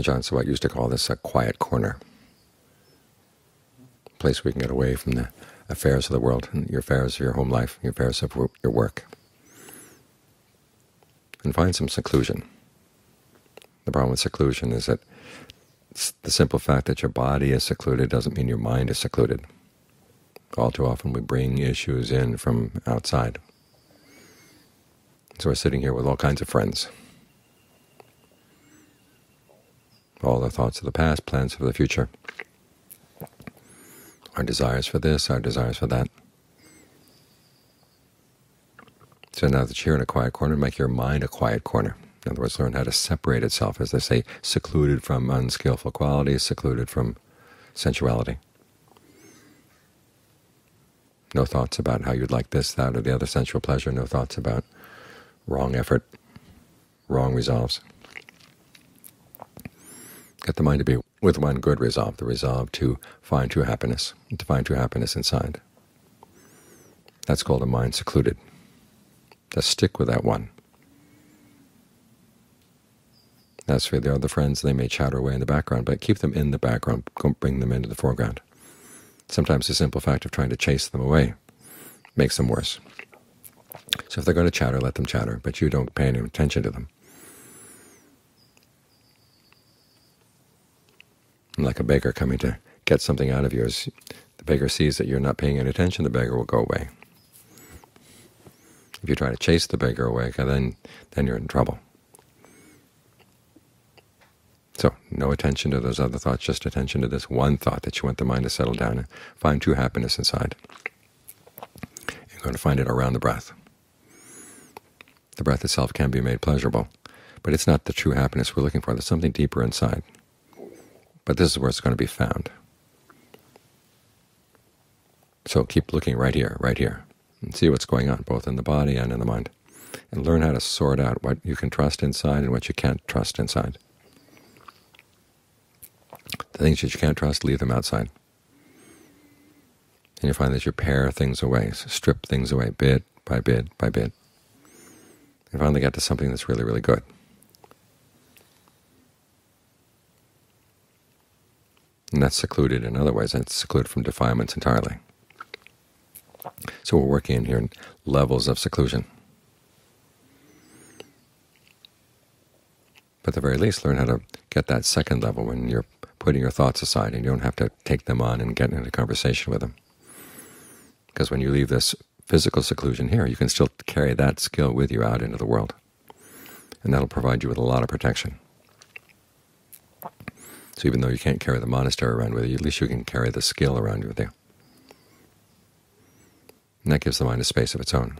John Suwat used to call this a quiet corner, a place where you can get away from the affairs of the world, and your affairs of your home life, your affairs of your work, and find some seclusion. The problem with seclusion is that the simple fact that your body is secluded doesn't mean your mind is secluded. All too often we bring issues in from outside. So we're sitting here with all kinds of friends. All the thoughts of the past, plans for the future, our desires for this, our desires for that. So now that you're in a quiet corner, make your mind a quiet corner. In other words, learn how to separate itself, as they say, secluded from unskillful qualities, secluded from sensuality. No thoughts about how you'd like this, that, or the other sensual pleasure. No thoughts about wrong effort, wrong resolves. Get the mind to be with one good resolve, the resolve to find true happiness, and to find true happiness inside. That's called a mind secluded. Just stick with that one. As for the other friends, they may chatter away in the background, but keep them in the background. Don't bring them into the foreground. Sometimes the simple fact of trying to chase them away makes them worse. So if they're going to chatter, let them chatter, but you don't pay any attention to them. And like a beggar coming to get something out of you, as the beggar sees that you're not paying any attention, the beggar will go away. If you try to chase the beggar away, then you're in trouble. So no attention to those other thoughts, just attention to this one thought that you want the mind to settle down and find true happiness inside. You're going to find it around the breath. The breath itself can be made pleasurable, but it's not the true happiness we're looking for. There's something deeper inside. But this is where it's going to be found. So keep looking right here, and see what's going on, both in the body and in the mind. And learn how to sort out what you can trust inside and what you can't trust inside. The things that you can't trust, leave them outside. And you find that you pare things away, strip things away bit by bit by bit, and finally get to something that's really, really good. And that's secluded in other ways, and it's secluded from defilements entirely. So we're working in here in levels of seclusion. But at the very least, learn how to get that second level when you're putting your thoughts aside and you don't have to take them on and get into conversation with them. Because when you leave this physical seclusion here, you can still carry that skill with you out into the world. And that'll provide you with a lot of protection. So even though you can't carry the monastery around with you, at least you can carry the skill around with you. And that gives the mind a space of its own.